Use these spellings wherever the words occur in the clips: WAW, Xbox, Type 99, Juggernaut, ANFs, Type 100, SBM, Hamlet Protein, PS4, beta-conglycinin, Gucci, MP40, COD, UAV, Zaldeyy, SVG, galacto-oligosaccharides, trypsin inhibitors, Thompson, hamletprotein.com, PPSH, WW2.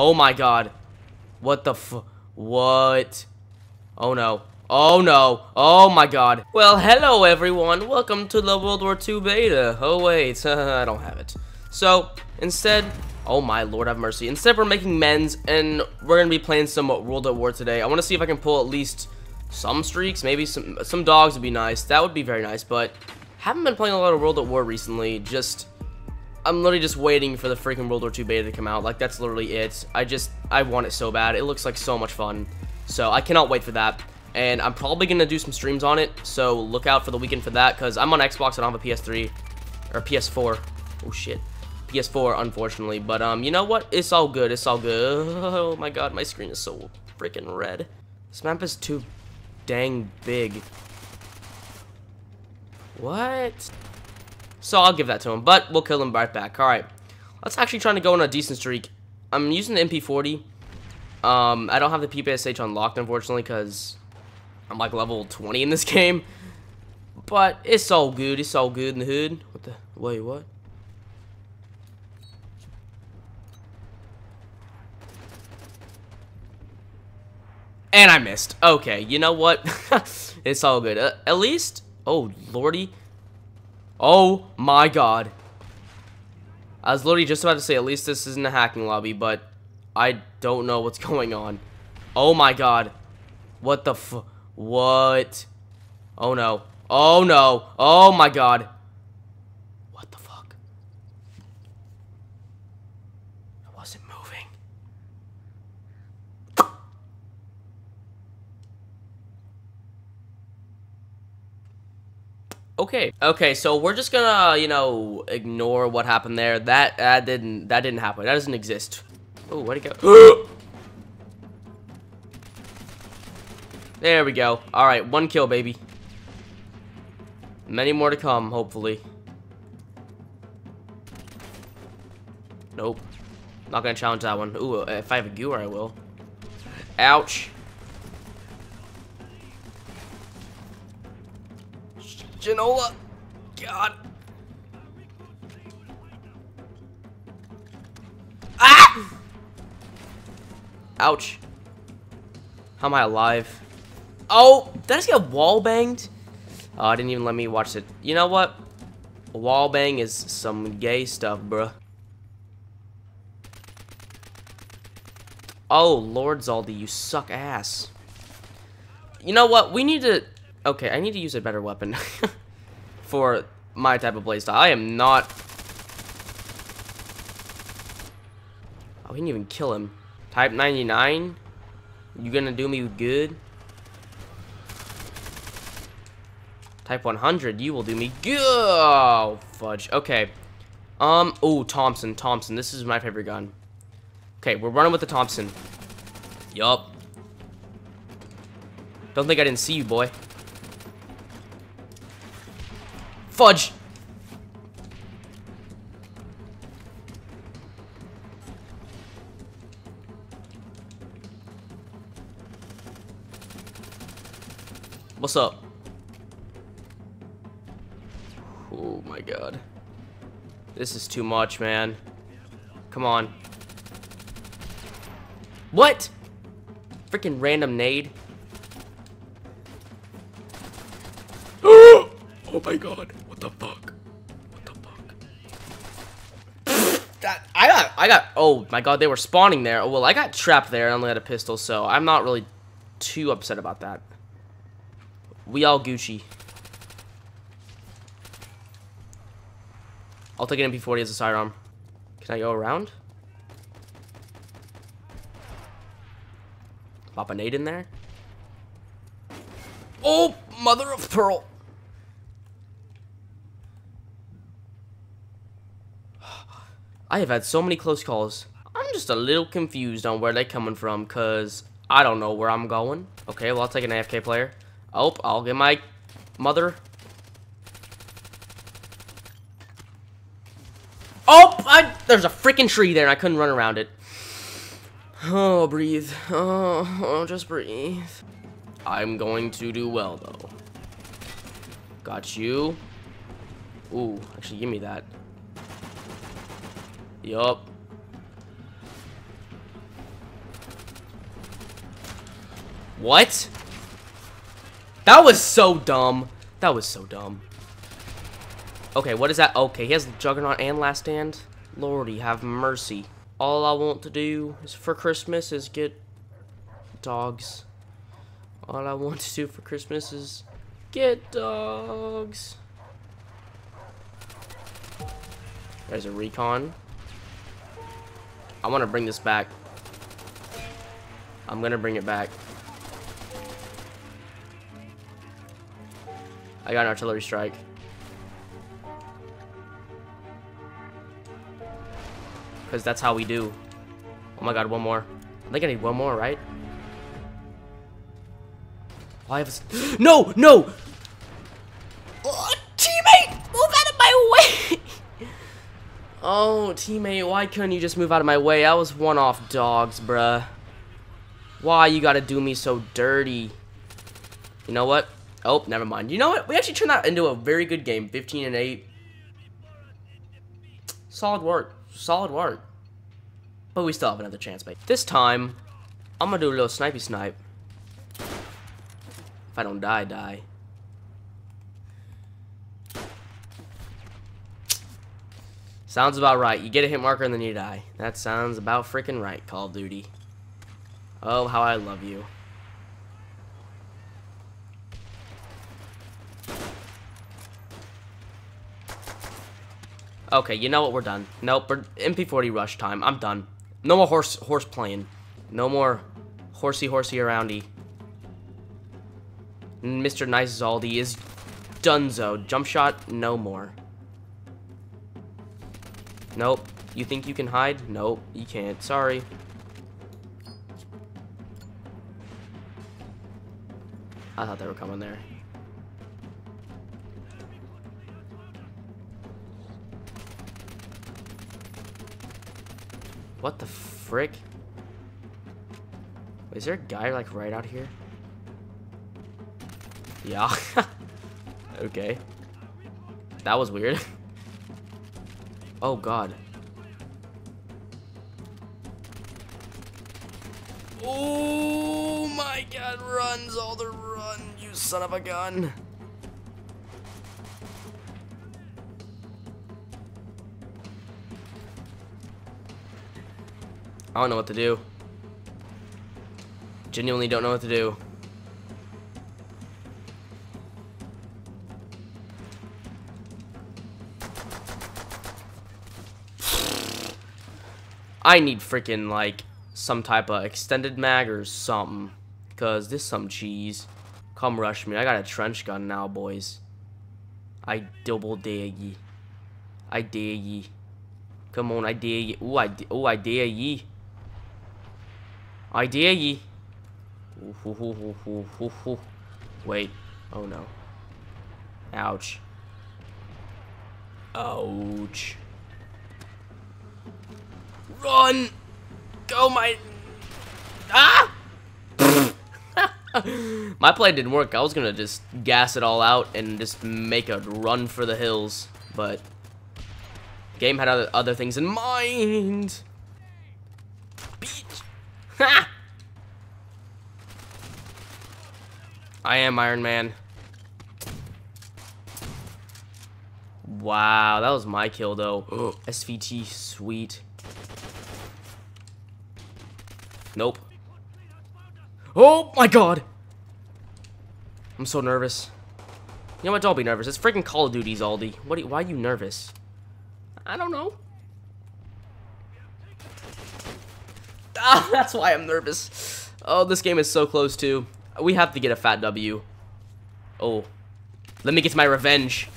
Oh my god. What the f... What? Oh no. Oh no. Oh my god. Well, hello everyone. Welcome to the World War II beta. Oh wait, I don't have it. So, instead... Oh my lord, have mercy. Instead, we're making men's, and we're going to be playing some World at War today. I want to see if I can pull at least some streaks. Maybe some dogs would be nice. That would be very nice, but... Haven't been playing a lot of World at War recently. Just... I'm literally just waiting for the freaking World War II beta to come out. Like, that's literally it. I want it so bad. It looks like so much fun. So, I cannot wait for that. And I'm probably going to do some streams on it. So, look out for the weekend for that. Because I'm on Xbox. I don't have a PS3. Or PS4. Oh, shit. PS4, unfortunately. But, you know what? It's all good. It's all good. Oh, my God. My screen is so freaking red. This map is too dang big. What? So I'll give that to him, but we'll kill him right back. Alright, let's actually try to go on a decent streak. I'm using the MP40. I don't have the PPSH unlocked, unfortunately, because I'm like level 20 in this game. But it's all good. It's all good in the hood. What the? Wait, what? And I missed. Okay, you know what? It's all good. At least... Oh, lordy. Oh my god. I was literally just about to say, at least this isn't a hacking lobby, but I don't know what's going on. Oh my god. What the f... What? Oh no. Oh no. Oh my god. What the fuck? I wasn't moving. Okay, so we're just gonna, you know, ignore what happened there. That didn't happen. That doesn't exist. Oh, where'd it go? There we go. Alright, one kill, baby. Many more to come, hopefully. Nope. Not gonna challenge that one. Ooh, if I have a Gewer, I will. Ouch. Genola, God. Ah! Ouch. How am I alive? Oh, did I just get wall banged? Oh, I didn't even let me watch it. You know what? A wall bang is some gay stuff, bruh. Oh, Lord Zaldeyy, you suck ass. You know what? We need to... Okay, I need to use a better weapon for my type of playstyle. I am not... Oh, he didn't even kill him. Type 99? You gonna do me good? Type 100, you will do me good! Oh, fudge. Okay. Ooh, Thompson, Thompson. This is my favorite gun. Okay, we're running with the Thompson. Yup. Don't think I didn't see you, boy. Fudge! What's up? Oh my god. This is too much, man. Come on. What? Freaking random nade. Oh my god. What the fuck? What the fuck? I got, oh my god, they were spawning there. Well, I got trapped there and only had a pistol, so I'm not really too upset about that. We all Gucci. I'll take an MP40 as a sidearm. Can I go around? Pop a nade in there. Oh, mother of pearl. I have had so many close calls. I'm just a little confused on where they're coming from, because I don't know where I'm going. Okay, well, I'll take an AFK player. Oh, I'll get my mother. Oh, there's a freaking tree there, and I couldn't run around it. Oh, breathe. Oh, just breathe. I'm going to do well, though. Got you. Ooh, actually, give me that. Yup. What? That was so dumb. That was so dumb. Okay, what is that? Okay, he has Juggernaut and Last Stand. Lordy, have mercy. All I want to do is for Christmas is get dogs. All I want to do for Christmas is get dogs. There's a recon. I want to bring this back. I'm going to bring it back. I got an artillery strike. Because that's how we do. Oh my god, one more. I think I need one more, right? Why have a... No! No! Oh, teammate! Move out of my way! Oh, teammate, why couldn't you just move out of my way? I was one off dogs, bruh. Why you gotta do me so dirty? You know what? Oh, never mind. You know what? We actually turned that into a very good game. 15-8. Solid work. Solid work. But we still have another chance, mate. This time, I'm gonna do a little snipey snipe. If I don't die, die. Sounds about right. You get a hit marker and then you die. That sounds about freaking right, Call of Duty. Oh, how I love you. Okay, you know what? We're done. Nope, we're MP40 rush time. I'm done. No more horse playing. No more horsey aroundy. Mr. Nice Zaldeyy is donezo. Jump shot, no more. Nope. You think you can hide? Nope, you can't. Sorry. I thought they were coming there. What the frick? Wait, is there a guy like right out here? Yeah. Okay. That was weird. Oh god. Oh my god, runs all the run, you son of a gun. I don't know what to do. Genuinely don't know what to do. I need freaking like some type of extended mag or something. Cause this some cheese. Come rush me. I got a trench gun now, boys. I double dare ye. I dare ye. Come on, I dare ye. Ooh, I dare ye. I dare ye. Wait. Oh no. Ouch. Ouch. Run. Go my. Ah. My play didn't work. I was gonna just gas it all out and just make a run for the hills, but the game had other things in mind. Bitch. Ha! I am Iron Man. Wow, that was my kill though. SVG, sweet. Nope. Oh my god! I'm so nervous. You know what? Don't be nervous. It's freaking Call of Duty, Zaldeyy. Why are you nervous? I don't know. Ah, that's why I'm nervous. Oh, this game is so close too. We have to get a fat W. Oh, let me get my revenge.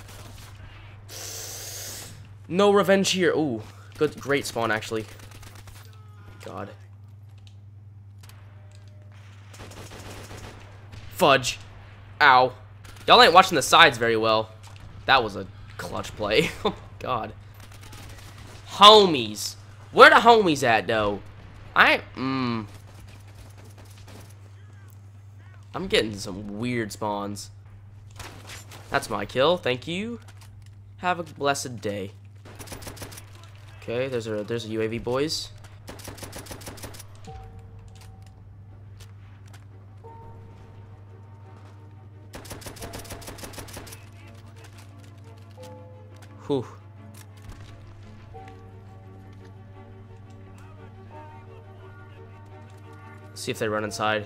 No revenge here. Ooh, good, great spawn actually. God. Fudge. Ow. Y'all ain't watching the sides very well. That was a clutch play. Oh my god. Homies. Where the homies at though? I'm getting some weird spawns. That's my kill. Thank you. Have a blessed day. Okay, there's a UAV, boys. Cool. See if they run inside.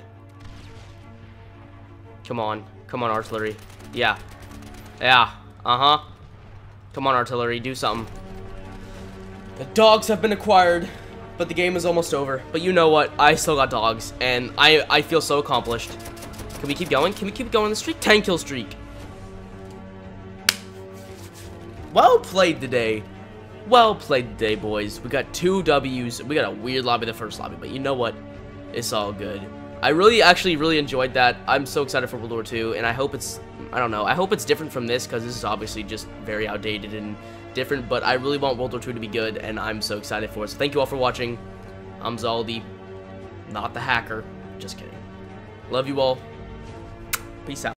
Come on. Come on, artillery. Yeah. Yeah. Uh-huh. Come on, artillery. Do something. The dogs have been acquired, but the game is almost over. But you know what? I still got dogs, and I feel so accomplished. Can we keep going? Can we keep going on the streak? 10 kill streak. Well played today. Well played today, boys. We got 2 W's. We got a weird lobby, the first lobby, but you know what? It's all good. I really, actually, really enjoyed that. I'm so excited for World War II, and I hope it's, I don't know, I hope it's different from this, because this is obviously just very outdated and different, but I really want World War II to be good, and I'm so excited for it. So thank you all for watching. I'm Zaldeyy, not the hacker. Just kidding. Love you all. Peace out.